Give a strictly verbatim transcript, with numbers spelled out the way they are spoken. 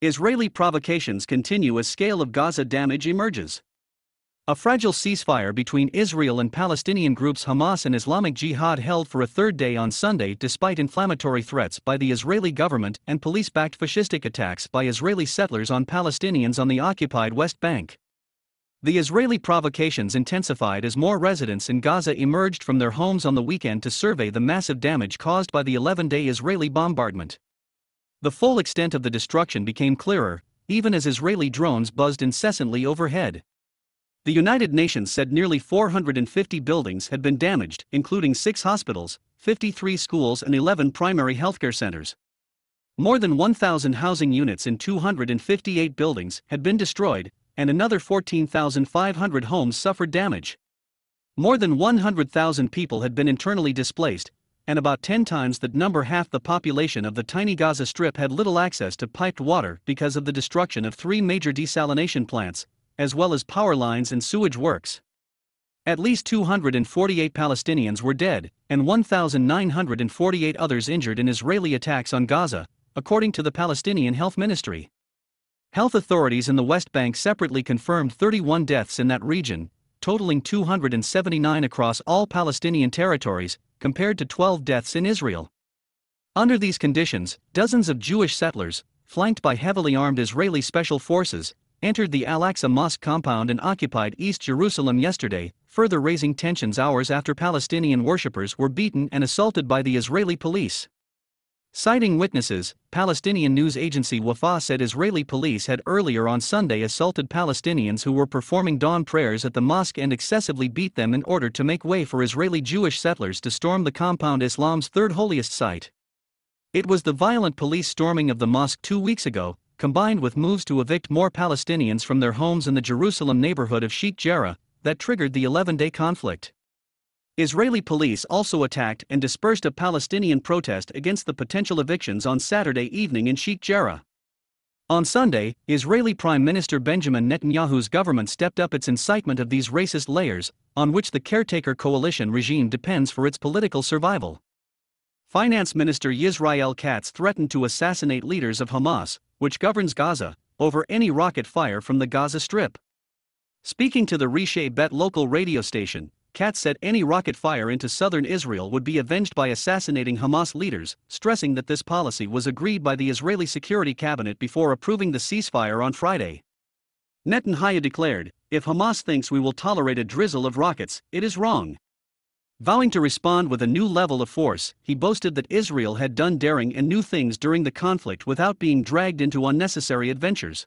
Israeli provocations continue as scale of Gaza damage emerges. A fragile ceasefire between Israel and Palestinian groups Hamas and Islamic Jihad held for a third day on Sunday despite inflammatory threats by the Israeli government and police-backed fascistic attacks by Israeli settlers on Palestinians on the occupied West Bank. The Israeli provocations intensified as more residents in Gaza emerged from their homes on the weekend to survey the massive damage caused by the eleven-day Israeli bombardment. The full extent of the destruction became clearer, even as Israeli drones buzzed incessantly overhead. The United Nations said nearly four hundred fifty buildings had been damaged, including six hospitals, fifty-three schools and eleven primary healthcare centers. More than one thousand housing units in two hundred fifty-eight buildings had been destroyed, and another fourteen thousand five hundred homes suffered damage. More than one hundred thousand people had been internally displaced, and about ten times that number, half the population of the tiny Gaza Strip, had little access to piped water because of the destruction of three major desalination plants, as well as power lines and sewage works. At least two hundred forty-eight Palestinians were dead, and one thousand nine hundred forty-eight others injured in Israeli attacks on Gaza, according to the Palestinian Health Ministry. Health authorities in the West Bank separately confirmed thirty-one deaths in that region, totaling two hundred seventy-nine across all Palestinian territories, compared to twelve deaths in Israel. Under these conditions, dozens of Jewish settlers, flanked by heavily armed Israeli special forces, entered the Al-Aqsa Mosque compound and occupied East Jerusalem yesterday, further raising tensions hours after Palestinian worshippers were beaten and assaulted by the Israeli police. Citing witnesses, Palestinian news agency Wafa said Israeli police had earlier on Sunday assaulted Palestinians who were performing dawn prayers at the mosque and excessively beat them in order to make way for Israeli Jewish settlers to storm the compound, Islam's third holiest site. It was the violent police storming of the mosque two weeks ago, combined with moves to evict more Palestinians from their homes in the Jerusalem neighborhood of Sheikh Jarrah, that triggered the eleven-day conflict. Israeli police also attacked and dispersed a Palestinian protest against the potential evictions on Saturday evening in Sheikh Jarrah. On Sunday, Israeli Prime Minister Benjamin Netanyahu's government stepped up its incitement of these racist layers, on which the caretaker coalition regime depends for its political survival. Finance Minister Yisrael Katz threatened to assassinate leaders of Hamas, which governs Gaza, over any rocket fire from the Gaza Strip. Speaking to the Reshet Bet local radio station, Katz said any rocket fire into southern Israel would be avenged by assassinating Hamas leaders, stressing that this policy was agreed by the Israeli Security Cabinet before approving the ceasefire on Friday. Netanyahu declared, "If Hamas thinks we will tolerate a drizzle of rockets, it is wrong." Vowing to respond with a new level of force, he boasted that Israel had done daring and new things during the conflict without being dragged into unnecessary adventures.